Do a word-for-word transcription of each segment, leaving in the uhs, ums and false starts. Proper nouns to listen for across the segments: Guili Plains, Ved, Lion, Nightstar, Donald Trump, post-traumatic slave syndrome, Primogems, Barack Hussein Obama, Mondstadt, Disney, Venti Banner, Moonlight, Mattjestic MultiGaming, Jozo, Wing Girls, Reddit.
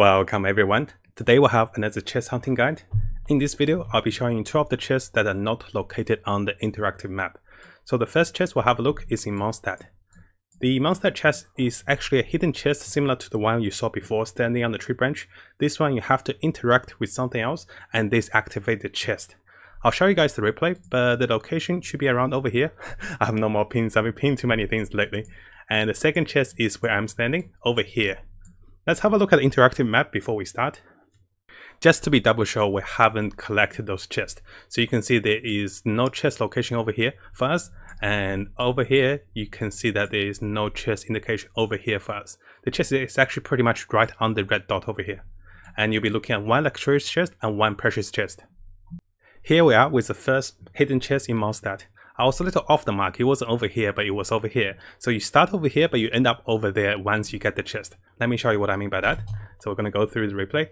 Welcome everyone, today we'll have another chest hunting guide. In this video, I'll be showing you two of the chests that are not located on the interactive map. So the first chest we'll have a look is in Mondstadt. The Mondstadt chest is actually a hidden chest similar to the one you saw before standing on the tree branch. This one you have to interact with something else and this activates the chest. I'll show you guys the replay, but the location should be around over here. I have no more pins, I've been pinning too many things lately. And the second chest is where I'm standing, over here. Let's have a look at the interactive map before we start. Just to be double sure, we haven't collected those chests. So you can see there is no chest location over here for us. And over here, you can see that there is no chest indication over here for us. The chest is actually pretty much right on the red dot over here. And you'll be looking at one luxurious chest and one precious chest. Here we are with the first hidden chest in Mondstadt. I was a little off the mark, it wasn't over here, but it was over here. So you start over here, but you end up over there once you get the chest. Let me show you what I mean by that. So we're going to go through the replay.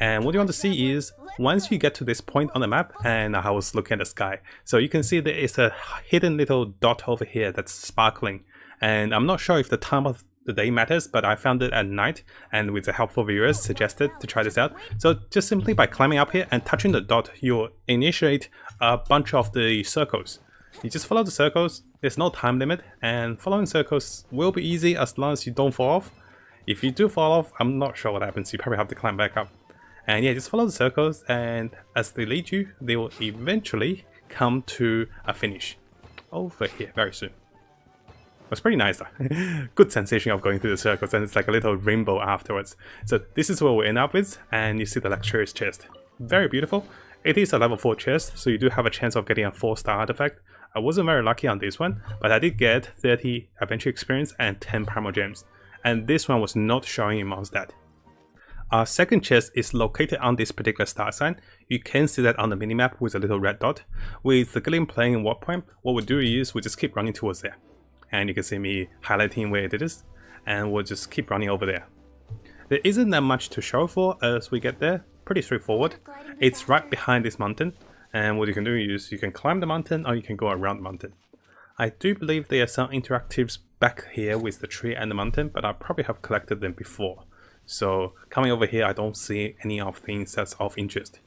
And what you want to see is, once you get to this point on the map, and I was looking at the sky. So you can see there is a hidden little dot over here that's sparkling. And I'm not sure if the time of the day matters, but I found it at night, and with the helpful viewers suggested to try this out. So just simply by climbing up here and touching the dot, you'll initiate a bunch of the circles. You just follow the circles, there's no time limit, and following circles will be easy as long as you don't fall off. If you do fall off, I'm not sure what happens, you probably have to climb back up. And yeah, just follow the circles, and as they lead you, they will eventually come to a finish over here very soon. It's pretty nice though. Good sensation of going through the circles, and it's like a little rainbow afterwards. So this is where we end up with, and you see the luxurious chest. Very beautiful. It is a level four chest, so you do have a chance of getting a four star artifact. I wasn't very lucky on this one, but I did get thirty adventure experience and ten Primogems. And this one was not showing in Mondstadt. Our second chest is located on this particular star sign. You can see that on the minimap with a little red dot. With the Guili Plains warp point, what we'll do is we'll just keep running towards there. And you can see me highlighting where it is, and we'll just keep running over there. There isn't that much to show for as we get there, pretty straightforward. It's right behind this mountain, and what you can do is you can climb the mountain or you can go around the mountain. I do believe there are some interactives back here with the tree and the mountain, but I probably have collected them before. So coming over here, I don't see any of things that's of interest.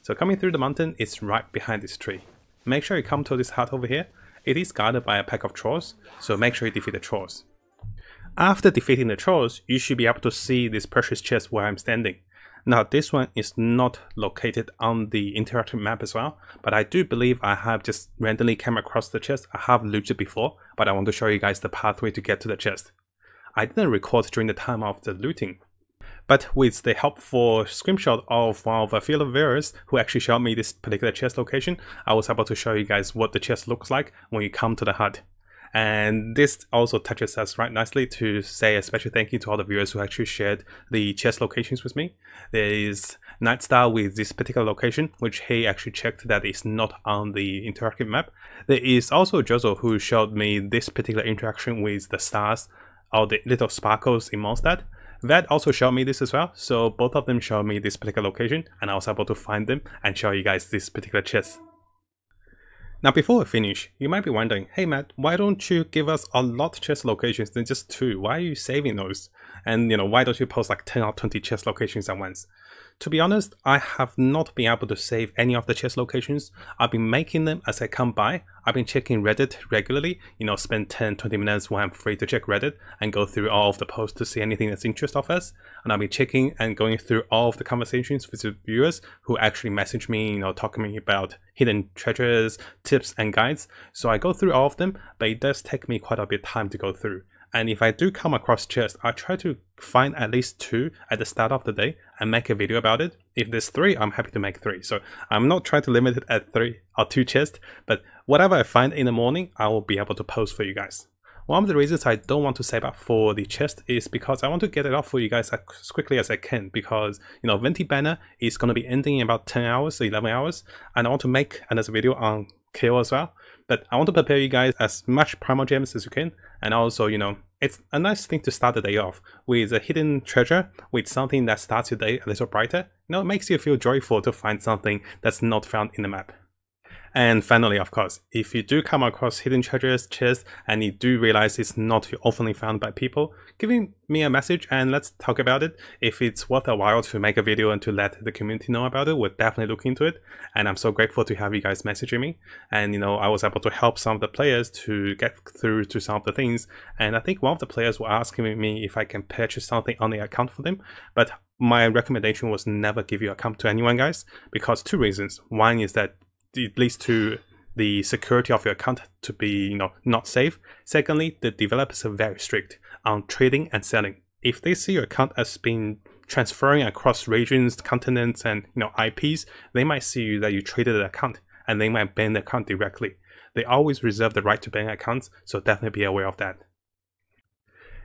So coming through the mountain, it's right behind this tree. Make sure you come to this hut over here. It is guarded by a pack of trolls, so make sure you defeat the trolls. After defeating the trolls, you should be able to see this precious chest where I'm standing. Now this one is not located on the interactive map as well, but I do believe I have just randomly came across the chest. I have looted it before, but I want to show you guys the pathway to get to the chest. I didn't record during the time of the looting, but with the helpful screenshot of one of our fellow viewers who actually showed me this particular chest location, I was able to show you guys what the chest looks like when you come to the hut. And this also touches us right nicely to say a special thank you to all the viewers who actually shared the chest locations with me. There is Nightstar with this particular location, which he actually checked that is not on the interactive map. There is also Jozo who showed me this particular interaction with the stars or the little sparkles in Mondstadt. Ved also showed me this as well, so both of them showed me this particular location, and I was able to find them and show you guys this particular chest. Now before we finish, you might be wondering, hey Matt, why don't you give us a lot of chest locations than just two? Why are you saving those? And you know, why don't you post like ten or twenty chest locations at once? To be honest, I have not been able to save any of the chest locations. I've been making them as I come by. I've been checking Reddit regularly, you know, spend ten, twenty minutes when I'm free to check Reddit and go through all of the posts to see anything that's interest of us. And I've been checking and going through all of the conversations with the viewers who actually message me, you know, talking to me about hidden treasures, tips and guides. So I go through all of them, but it does take me quite a bit of time to go through. And if I do come across chests, I try to find at least two at the start of the day and make a video about it. If there's three, I'm happy to make three. So I'm not trying to limit it at three or two chests, but whatever I find in the morning, I will be able to post for you guys. One of the reasons I don't want to save up for the chest is because I want to get it off for you guys as quickly as I can, because you know Venti Banner is going to be ending in about ten hours, eleven hours, and I want to make another video on kill as well. But I want to prepare you guys as much Primogems as you can, and also, you know, it's a nice thing to start the day off with a hidden treasure, with something that starts your day a little brighter. You know, it makes you feel joyful to find something that's not found in the map. And finally, of course, if you do come across hidden treasures chests and you do realize it's not often found by people, give me a message and let's talk about it. If it's worth a while to make a video and to let the community know about it, we'll definitely look into it. And I'm so grateful to have you guys messaging me. And you know, I was able to help some of the players to get through to some of the things. And I think one of the players were asking me if I can purchase something on the account for them, but my recommendation was never give your account to anyone, guys, because two reasons. One is that it leads to the security of your account to be, you know, not safe. Secondly, the developers are very strict on trading and selling. If they see your account as being transferring across regions, continents, and you know I Ps, they might see that you traded the account and they might ban the account directly. They always reserve the right to ban accounts, so definitely be aware of that.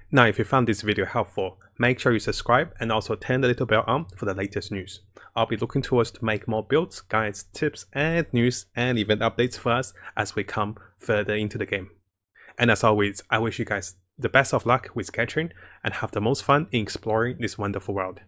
Now, if you found this video helpful, make sure you subscribe and also turn the little bell on for the latest news. I'll be looking towards to make more builds, guides, tips, and news and event updates for us as we come further into the game. And as always, I wish you guys the best of luck with capturing and have the most fun in exploring this wonderful world.